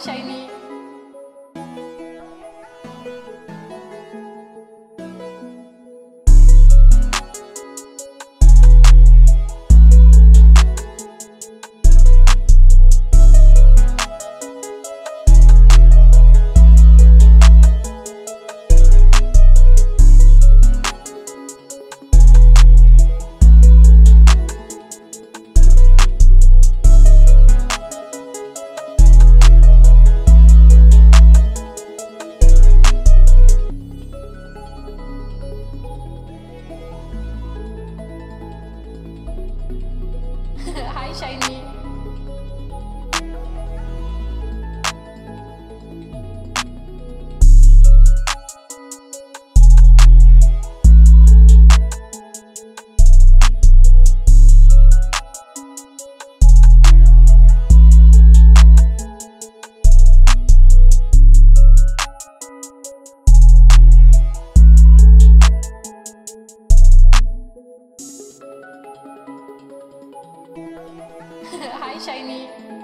shiny. Hi, shiny. Hi, shiny.